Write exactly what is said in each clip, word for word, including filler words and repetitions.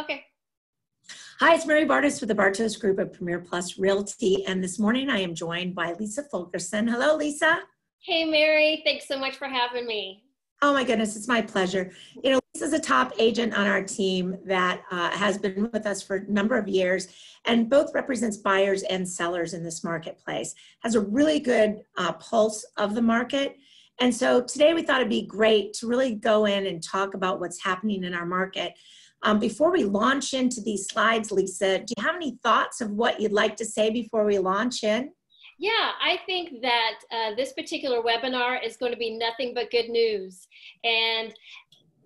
Okay. Hi, it's Mary Bartos with the Bartos Group at Premier Plus Realty. And this morning I am joined by Lisa Fulkerson. Hello, Lisa. Hey, Mary. Thanks so much for having me. Oh my goodness, it's my pleasure. You know, Lisa's a top agent on our team that uh, has been with us for a number of years and both represents buyers and sellers in this marketplace, has a really good uh, pulse of the market. And so today we thought it'd be great to really go in and talk about what's happening in our market. Um, before we launch into these slides, Lisa, do you have any thoughts of what you'd like to say before we launch in? Yeah, I think that uh, this particular webinar is going to be nothing but good news. And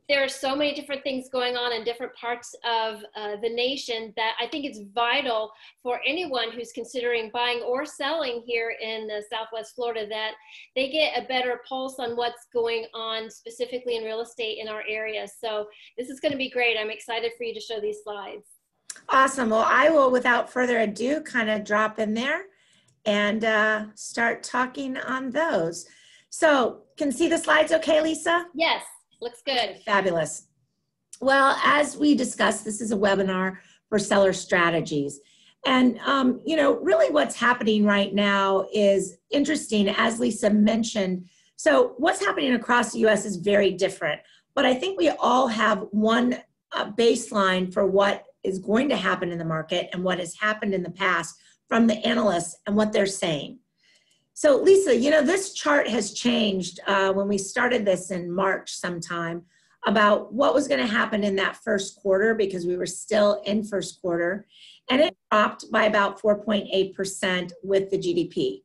there are so many different things going on in different parts of uh, the nation that I think it's vital for anyone who's considering buying or selling here in uh, Southwest Florida that they get a better pulse on what's going on specifically in real estate in our area. So this is going to be great. I'm excited for you to show these slides. Awesome. Well, I will, without further ado, kind of drop in there and uh, start talking on those. So, can you see the slides okay, Lisa? Yes, looks good. Fabulous. Well, as we discussed, this is a webinar for seller strategies. And, um, you know, really what's happening right now is interesting, as Lisa mentioned. So, what's happening across the U S is very different. But I think we all have one uh, baseline for what is going to happen in the market and what has happened in the past from the analysts and what they're saying. So Lisa, you know, this chart has changed uh, when we started this in March sometime about what was going to happen in that first quarter because we were still in first quarter, and it dropped by about four point eight percent with the G D P.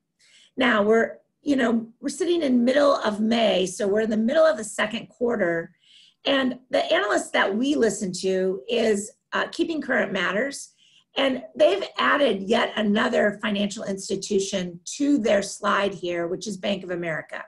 Now we're, you know, we're sitting in middle of May, so we're in the middle of the second quarter, and the analyst that we listen to is uh, Keeping Current Matters. And they've added yet another financial institution to their slide here, which is Bank of America.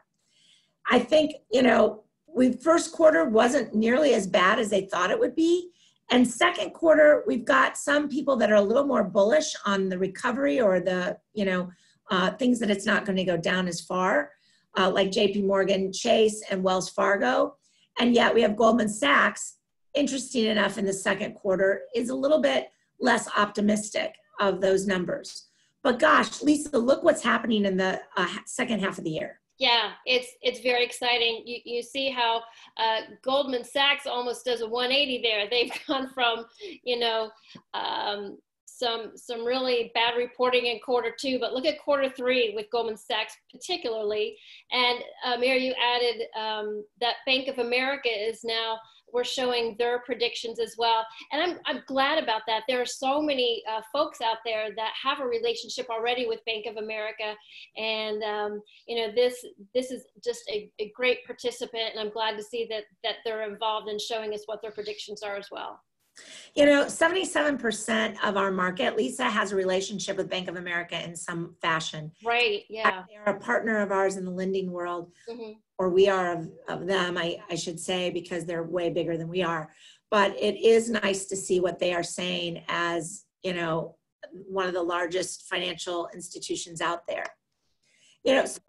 I think, you know, we first quarter wasn't nearly as bad as they thought it would be. And second quarter, we've got some people that are a little more bullish on the recovery or the, you know, uh, things that it's not going to go down as far, uh, like JPMorgan Chase and Wells Fargo. And yet we have Goldman Sachs, interesting enough, in the second quarter is a little bit less optimistic of those numbers. But gosh, Lisa, look what's happening in the uh, second half of the year. Yeah, it's it's very exciting. You, you see how uh, Goldman Sachs almost does a one eighty there. They've gone from, you know, um, some some really bad reporting in quarter two, but look at quarter three with Goldman Sachs particularly. And uh, Mary, you added um, that Bank of America is now, we're showing their predictions as well. And I'm, I'm glad about that. There are so many uh, folks out there that have a relationship already with Bank of America. And, um, you know, this this is just a, a great participant. And I'm glad to see that, that they're involved in showing us what their predictions are as well. You know, seventy-seven percent of our market, Lisa, has a relationship with Bank of America in some fashion. Right, yeah. They're a partner of ours in the lending world, mm-hmm. or we are of, of them, I, I should say, because they're way bigger than we are. But it is nice to see what they are saying as, you know, one of the largest financial institutions out there. You know, so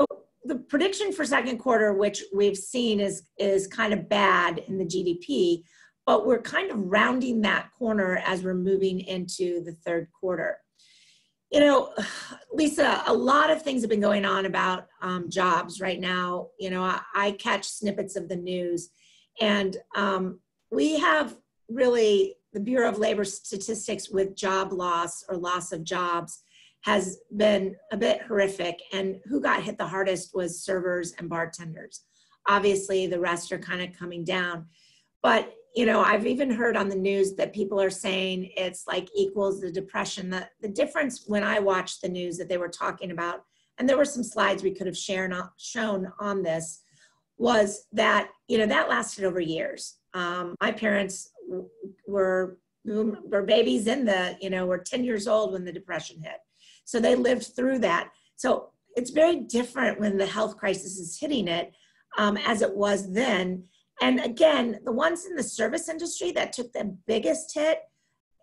the prediction for second quarter, which we've seen is, is kind of bad in the G D P, but we're kind of rounding that corner as we're moving into the third quarter. You know, Lisa, a lot of things have been going on about um, jobs right now. You know, I, I catch snippets of the news, and um, we have really the Bureau of Labor Statistics with job loss or loss of jobs has been a bit horrific. And who got hit the hardest was servers and bartenders. Obviously, the rest are kind of coming down, but you know, I've even heard on the news that people are saying it's like equals the depression. The, the difference when I watched the news that they were talking about, and there were some slides we could have shared, shown on this, was that, you know, that lasted over years. Um, my parents were, were babies in the, you know, were ten years old when the depression hit. So they lived through that. So it's very different when the health crisis is hitting it um, as it was then. And again, the ones in the service industry that took the biggest hit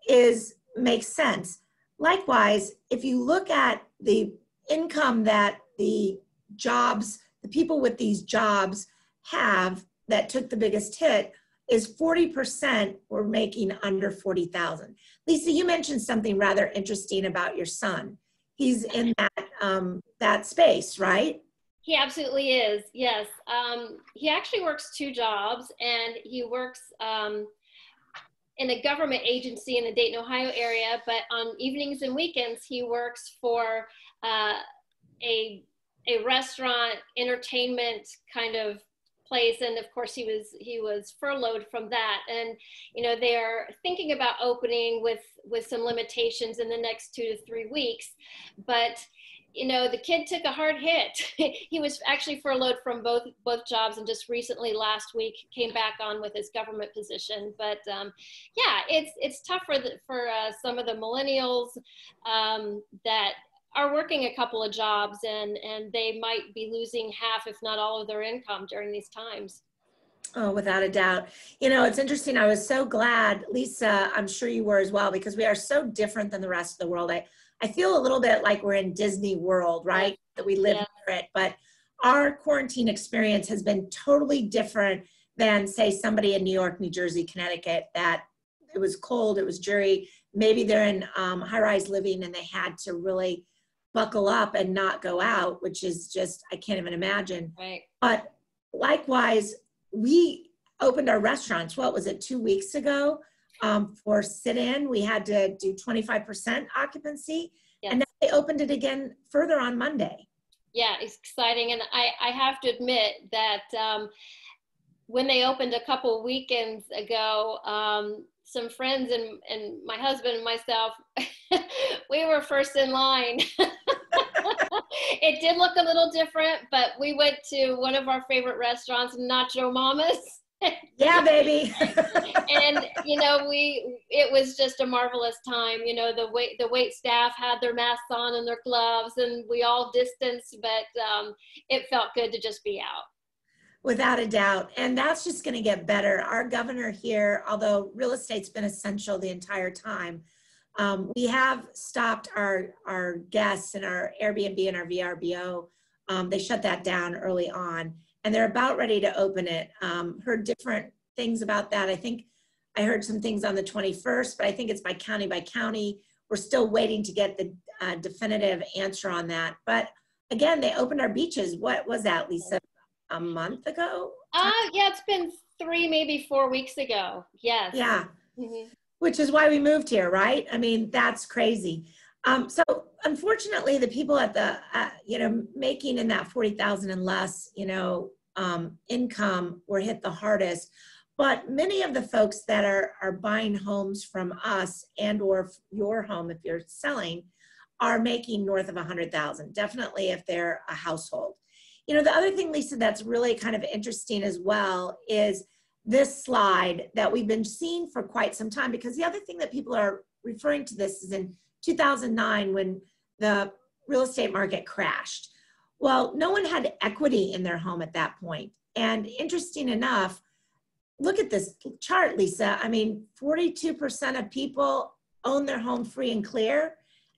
is, makes sense. Likewise, if you look at the income that the jobs, the people with these jobs have that took the biggest hit, is forty percent were making under forty thousand. Lisa, you mentioned something rather interesting about your son. He's in that, um, that space, right? He absolutely is, yes. Um, he actually works two jobs, and he works um, in a government agency in the Dayton, Ohio area, but on evenings and weekends, he works for uh, a, a restaurant, entertainment kind of place, and of course he was he was furloughed from that, and you know they're thinking about opening with with some limitations in the next two to three weeks, but you know the kid took a hard hit. He was actually furloughed from both both jobs and just recently last week came back on with his government position. But um, yeah, it's it's tough for the, for uh, some of the millennials um, that are working a couple of jobs, and, and they might be losing half, if not all, of their income during these times. Oh, without a doubt. You know, it's interesting. I was so glad, Lisa, I'm sure you were as well, because we are so different than the rest of the world. I, I feel a little bit like we're in Disney World, right? That we live yeah. near it, but our quarantine experience has been totally different than, say, somebody in New York, New Jersey, Connecticut, that it was cold, it was dreary. Maybe they're in um, high-rise living and they had to really buckle up and not go out, which is just, I can't even imagine. Right. But likewise, we opened our restaurants, what was it, two weeks ago um, for sit-in. We had to do twenty-five percent occupancy, yes. and now they opened it again further on Monday. Yeah, it's exciting. And I, I have to admit that um, when they opened a couple weekends ago, um, some friends and, and my husband and myself, we were first in line. It did look a little different, but we went to one of our favorite restaurants, Nacho Mama's. Yeah, baby. And, you know, we, it was just a marvelous time. You know, the wait, the wait staff had their masks on and their gloves, and we all distanced, but um, it felt good to just be out. Without a doubt. And that's just going to get better. Our governor here, although real estate's been essential the entire time, um, we have stopped our, our guests and our Airbnb and our V R B O. Um, they shut that down early on, and they're about ready to open it. Um, heard different things about that. I think I heard some things on the twenty-first, but I think it's by county by county. We're still waiting to get the uh, definitive answer on that. But again, they opened our beaches. What was that, Lisa? A month ago? Uh, yeah, it's been three, maybe four weeks ago. Yes. Yeah. Mm-hmm. Which is why we moved here, right? I mean, that's crazy. Um, so unfortunately, the people at the, uh, you know, making in that forty thousand and less, you know, um, income were hit the hardest. But many of the folks that are, are buying homes from us and or your home, if you're selling, are making north of one hundred thousand, definitely if they're a household. You know, the other thing, Lisa, that's really kind of interesting as well is this slide that we've been seeing for quite some time, because the other thing that people are referring to this is in two thousand nine when the real estate market crashed. Well, no one had equity in their home at that point. And interesting enough, look at this chart, Lisa. I mean, forty-two percent of people own their home free and clear.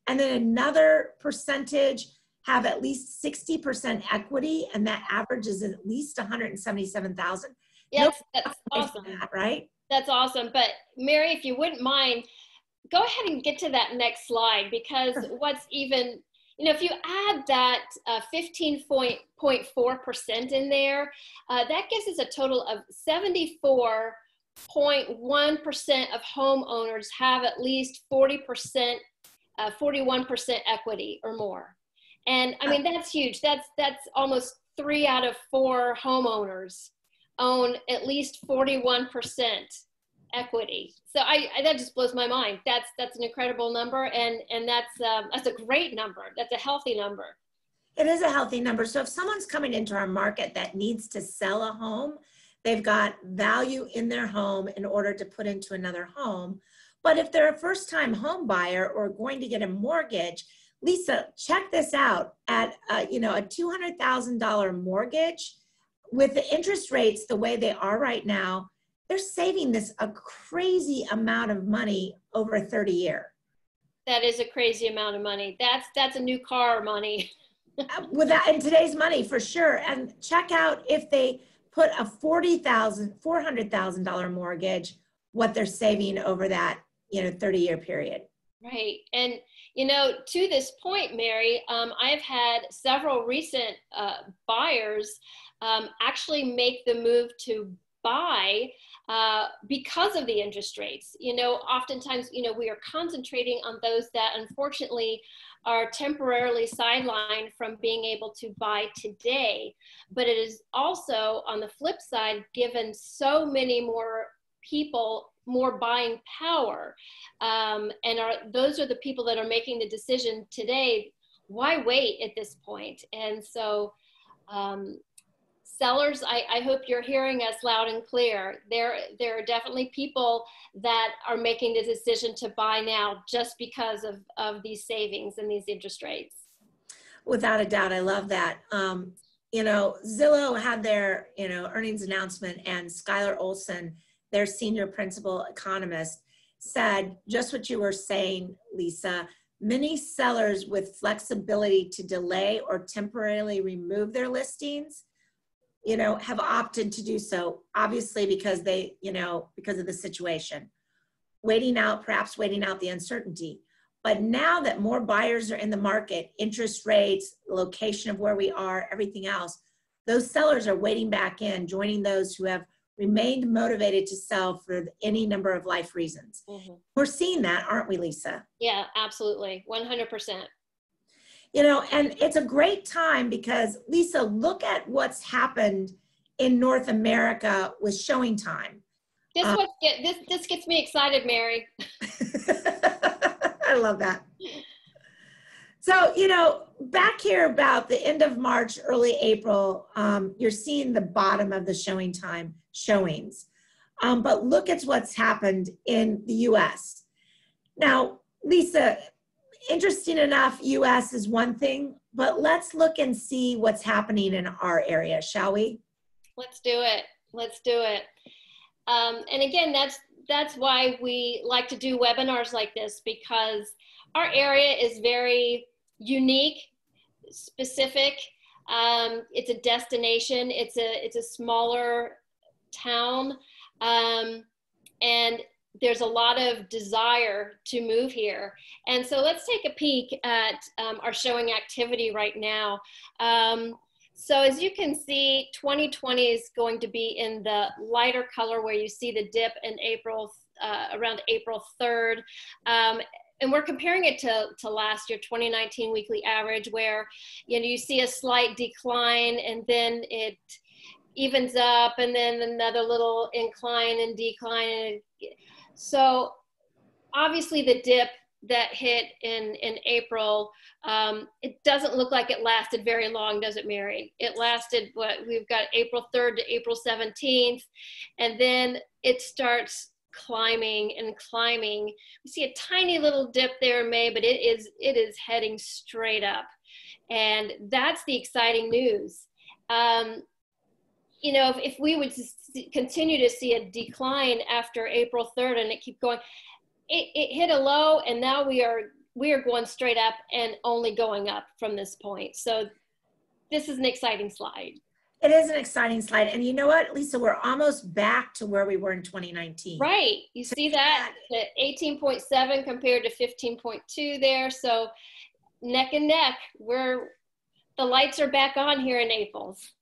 And then another percentage have at least sixty percent equity, and that average is at least one hundred seventy-seven thousand. Yes, no, that's awesome. That, right? That's awesome. But Mary, if you wouldn't mind, go ahead and get to that next slide, because what's even, you know, if you add that fifteen point four percent uh, in there, uh, that gives us a total of seventy-four point one percent of homeowners have at least forty percent, uh, forty-one percent equity or more. And I mean, that's huge. That's, that's almost three out of four homeowners own at least forty-one percent equity. So I, I, that just blows my mind. That's, that's an incredible number. And, and that's, um, that's a great number. That's a healthy number. It is a healthy number. So if someone's coming into our market that needs to sell a home, they've got value in their home in order to put into another home. But if they're a first-time home buyer or going to get a mortgage, Lisa, check this out. At uh, you know, a two hundred thousand dollar mortgage, with the interest rates the way they are right now, they're saving this a crazy amount of money over a thirty year. That is a crazy amount of money. That's that's a new car money. With that, in today's money for sure. And check out if they put a forty thousand dollars, four hundred thousand dollars mortgage, what they're saving over that, you know, thirty year period. Right. And, you know, to this point, Mary, um, I've had several recent uh, buyers um, actually make the move to buy uh, because of the interest rates. You know, oftentimes, you know, we are concentrating on those that unfortunately are temporarily sidelined from being able to buy today. But it is also, on the flip side, given so many more people more buying power, um, and are those are the people that are making the decision today. Why wait at this point? And so um, sellers, I, I hope you're hearing us loud and clear. There, there are definitely people that are making the decision to buy now just because of, of these savings and these interest rates. Without a doubt, I love that. Um, you know, Zillow had their, you know, earnings announcement, and Skyler Olson, their senior principal economist, said just what you were saying, Lisa. Many sellers with flexibility to delay or temporarily remove their listings, you know, have opted to do so, obviously because they, you know, because of the situation. Waiting out, perhaps waiting out the uncertainty. But now that more buyers are in the market, interest rates, location of where we are, everything else, those sellers are waiting back in, joining those who have remained motivated to sell for any number of life reasons. Mm-hmm. We're seeing that, aren't we, Lisa? Yeah, absolutely, one hundred percent. You know, and it's a great time because, Lisa, look at what's happened in North America with showing time. This, um, what's get, this, this gets me excited, Mary. I love that. So, you know, back here about the end of March, early April, um, you're seeing the bottom of the showing time showings. Um, but look at what's happened in the U S. Now, Lisa, interesting enough, U S is one thing, but let's look and see what's happening in our area, shall we? Let's do it. Let's do it. Um, and again, that's, that's why we like to do webinars like this, because our area is very unique, specific. Um, it's a destination. It's a it's a smaller town, um, and there's a lot of desire to move here. And so let's take a peek at um, our showing activity right now. Um, so as you can see, twenty twenty is going to be in the lighter color where you see the dip in April, uh, around April third. Um, And we're comparing it to, to last year, twenty nineteen weekly average, where, you know, you see a slight decline and then it evens up and then another little incline and decline. So obviously the dip that hit in, in April, um, it doesn't look like it lasted very long, does it, Mary? It lasted, what, we've got April third to April seventeenth, and then it starts climbing and climbing. We see a tiny little dip there in May, but it is it is heading straight up, and that's the exciting news. Um, you know, if, if we would continue to see a decline after April third and it keep going, it, it hit a low, and now we are we are going straight up and only going up from this point. So this is an exciting slide. It is an exciting slide. And you know what, Lisa, we're almost back to where we were in twenty nineteen. Right. You so see that, that eighteen point seven compared to fifteen point two there. So neck and neck, we're, the lights are back on here in Naples.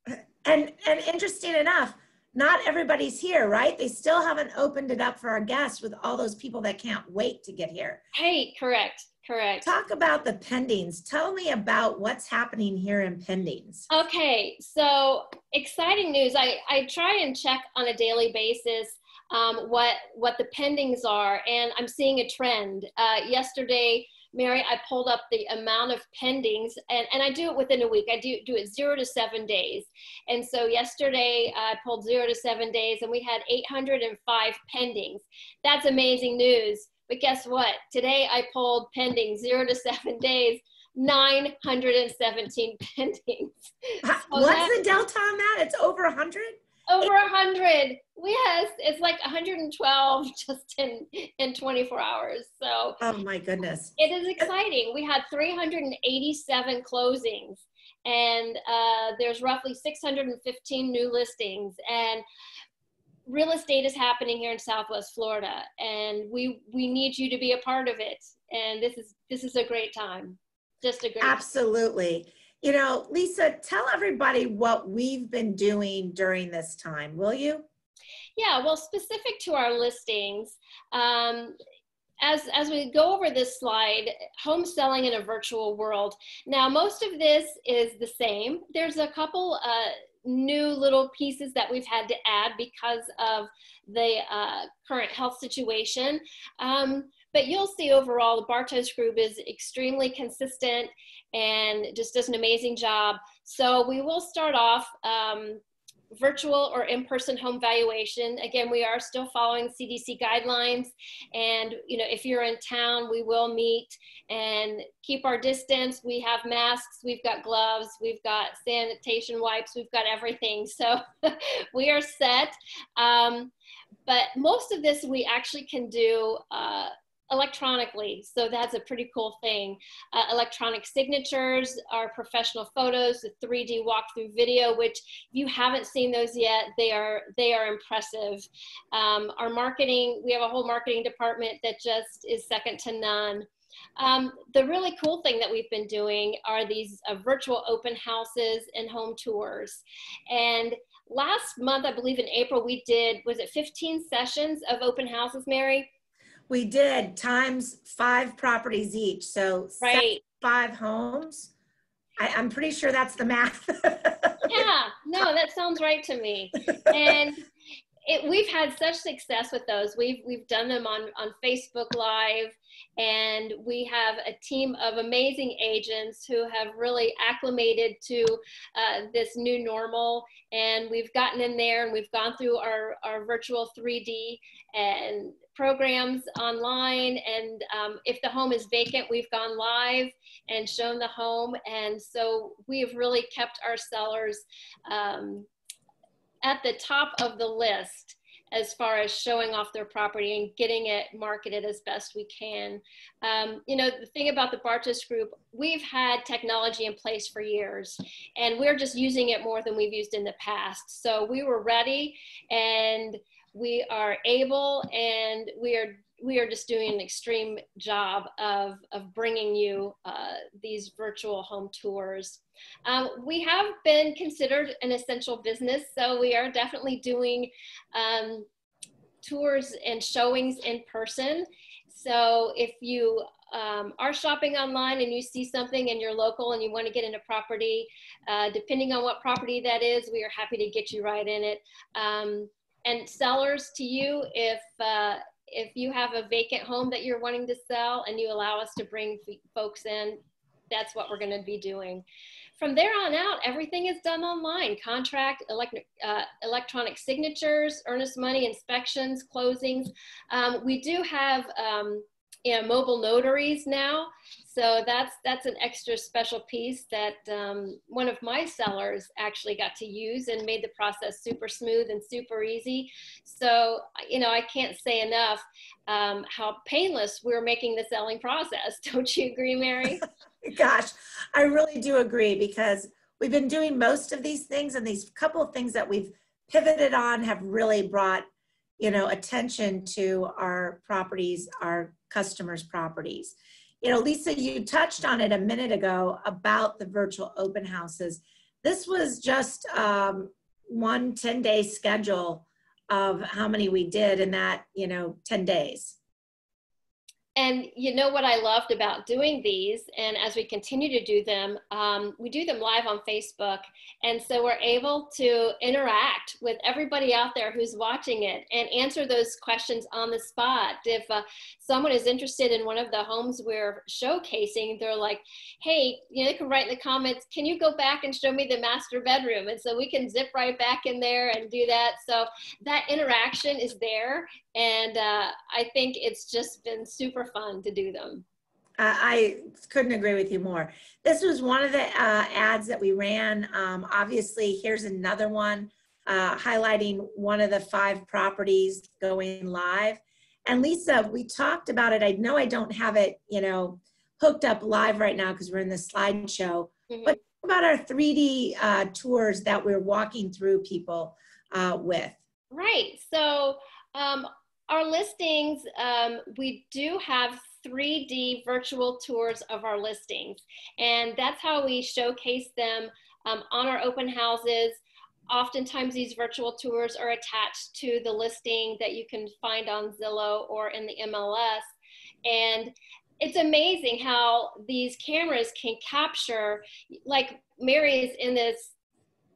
And, and interesting enough, not everybody's here, right? They still haven't opened it up for our guests with all those people that can't wait to get here. Hey, correct. Correct. Talk about the pendings. Tell me about what's happening here in pendings. Okay, so exciting news. I, I try and check on a daily basis um, what, what the pendings are, and I'm seeing a trend. Uh, yesterday, Mary, I pulled up the amount of pendings, and, and I do it within a week. I do, do it zero to seven days. And so yesterday, I pulled zero to seven days, and we had eight hundred five pendings. That's amazing news. But guess what? Today I pulled pending zero to seven days, nine hundred seventeen pendings. So what's the delta on that? It's over one hundred? Over one hundred. Yes, it's like one hundred twelve just in, in twenty-four hours. So, oh my goodness. It is exciting. We had three hundred eighty-seven closings. and uh, there's roughly six hundred fifteen new listings. And real estate is happening here in Southwest Florida, and we we need you to be a part of it. And this is this is a great time, just a great absolutely. Time. You know, Lisa, tell everybody what we've been doing during this time, will you? Yeah, well, specific to our listings, um, as, as we go over this slide, home selling in a virtual world. Now, most of this is the same. There's a couple uh, new little pieces that we've had to add because of the uh, current health situation. Um, But you'll see overall, the Bartos Group is extremely consistent and just does an amazing job. So we will start off um, virtual or in-person home valuation. Again, we are still following C D C guidelines. And you know, if you're in town, we will meet and keep our distance. We have masks, we've got gloves, we've got sanitation wipes, we've got everything. So we are set. Um, but most of this we actually can do uh, electronically, so that's a pretty cool thing. Uh, electronic signatures, our professional photos, the three D walkthrough video, which if you haven't seen those yet, they are they are impressive. Um, our marketing, we have a whole marketing department that just is second to none. Um, the really cool thing that we've been doing are these uh, virtual open houses and home tours. And last month, I believe in April, we did, was it fifteen sessions of open houses, Mary? We did, times five properties each, so right. five homes. I, I'm pretty sure that's the math. Yeah, no, that sounds right to me. And it, we've had such success with those. We've, we've done them on, on Facebook Live, and we have a team of amazing agents who have really acclimated to uh, this new normal. And we've gotten in there, and we've gone through our, our virtual three D and programs online, and um, if the home is vacant, we've gone live and shown the home. And so we have really kept our sellers um, at the top of the list as far as showing off their property and getting it marketed as best we can. Um, you know, the thing about the Bartos Group, we've had technology in place for years, and we're just using it more than we've used in the past. So we were ready, and we are able, and we are we are just doing an extreme job of, of bringing you uh, these virtual home tours. Um, we have been considered an essential business, so we are definitely doing um, tours and showings in person. So if you um, are shopping online and you see something and you're local and you want to get into property, uh, depending on what property that is, we are happy to get you right in it. Um, And sellers, to you, if uh, if you have a vacant home that you're wanting to sell and you allow us to bring folks in, that's what we're going to be doing. From there on out, everything is done online: contract, elect uh, electronic signatures, earnest money, inspections, closings. Um, we do have um, you know, mobile notaries now, so that's that's an extra special piece that um, one of my sellers actually got to use and made the process super smooth and super easy. So, you know, I can't say enough um, how painless we're making the selling process. Don't you agree, Mary? Gosh, I really do agree, because we've been doing most of these things, and these couple of things that we've pivoted on have really brought, you know, attention to our properties, our customers' properties. You know, Lisa, you touched on it a minute ago about the virtual open houses. This was just um, one ten-day schedule of how many we did in that, you know, ten days. And you know what I loved about doing these, and as we continue to do them, um, we do them live on Facebook. And so we're able to interact with everybody out there who's watching it and answer those questions on the spot. If uh, someone is interested in one of the homes we're showcasing, they're like, hey, you know, they can write in the comments, can you go back and show me the master bedroom? And so we can zip right back in there and do that. So that interaction is there. And uh, I think it's just been super fun to do them. Uh, I couldn't agree with you more. This was one of the uh, ads that we ran. Um, obviously, here's another one uh, highlighting one of the five properties going live. And Lisa, we talked about it. I know I don't have it, you know, hooked up live right now because we're in the slideshow. Mm-hmm. But about our three D uh, tours that we're walking through people uh, with? Right. So um, our listings, um, we do have three D virtual tours of our listings, and that's how we showcase them um, on our open houses. Oftentimes these virtual tours are attached to the listing that you can find on Zillow or in the M L S. And it's amazing how these cameras can capture, like Mary is in this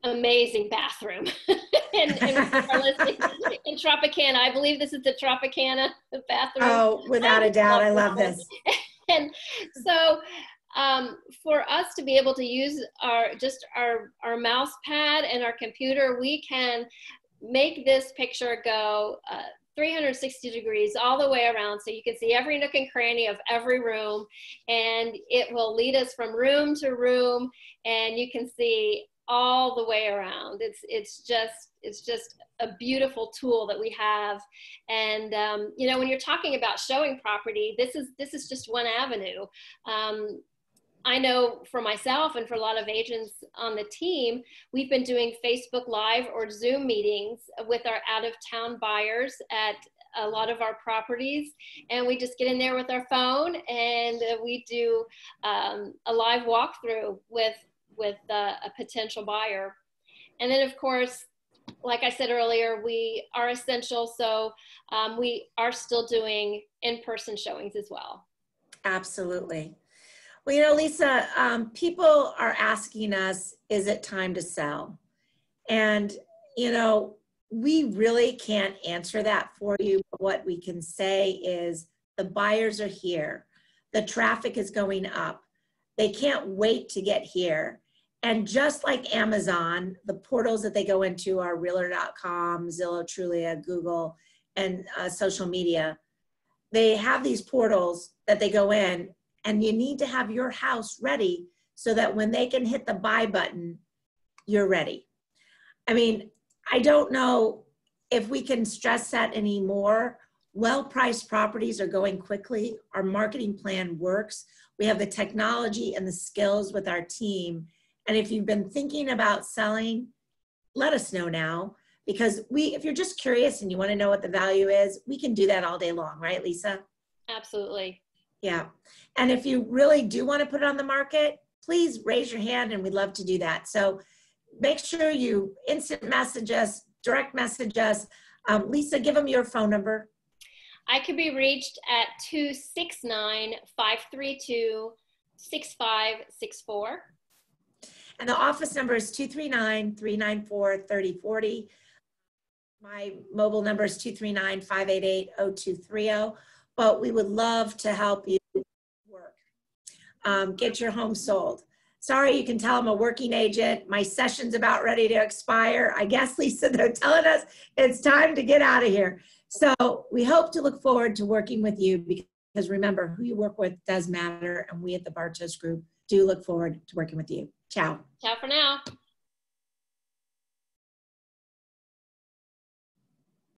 amazing bathroom in, in, our listing, in Tropicana. I believe this is the Tropicana bathroom. Oh, without a doubt. I love this. And so Um, for us to be able to use our just our, our mouse pad and our computer, we can make this picture go uh, three hundred sixty degrees all the way around, so you can see every nook and cranny of every room, and it will lead us from room to room, and you can see all the way around. It's, it's just, it's just a beautiful tool that we have. And, um, you know, when you're talking about showing property, this is, this is just one avenue. Um, I know for myself and for a lot of agents on the team, we've been doing Facebook Live or Zoom meetings with our out-of-town buyers at a lot of our properties, and we just get in there with our phone, and we do um, a live walkthrough with, with uh, a potential buyer. And then, of course, like I said earlier, we are essential, so um, we are still doing in-person showings as well. Absolutely. Well, you know, Lisa, um, people are asking us, is it time to sell? And, you know, we really can't answer that for you. But what we can say is the buyers are here. The traffic is going up. They can't wait to get here. And just like Amazon, the portals that they go into are Realtor dot com, Zillow, Trulia, Google, and uh, social media. They have these portals that they go in, and you need to have your house ready so that when they can hit the buy button, you're ready. I mean, I don't know if we can stress that anymore. Well-priced properties are going quickly. Our marketing plan works. We have the technology and the skills with our team. And if you've been thinking about selling, let us know now, because we, if you're just curious and you want to know what the value is, we can do that all day long, right, Lisa? Absolutely. Yeah. And if you really do want to put it on the market, please raise your hand and we'd love to do that. So make sure you instant message us, direct message us. Um, Lisa, give them your phone number. I can be reached at two six nine, five three two, six five six four. And the office number is two three nine, three nine four, three oh four oh. My mobile number is two three nine, five eight eight, oh two three oh. But we would love to help you work. Um, get your home sold. Sorry, you can tell I'm a working agent. My session's about ready to expire. I guess, Lisa, they're telling us it's time to get out of here. So we hope to look forward to working with you, because remember, who you work with does matter, and we at the Bartos Group do look forward to working with you. Ciao. Ciao for now.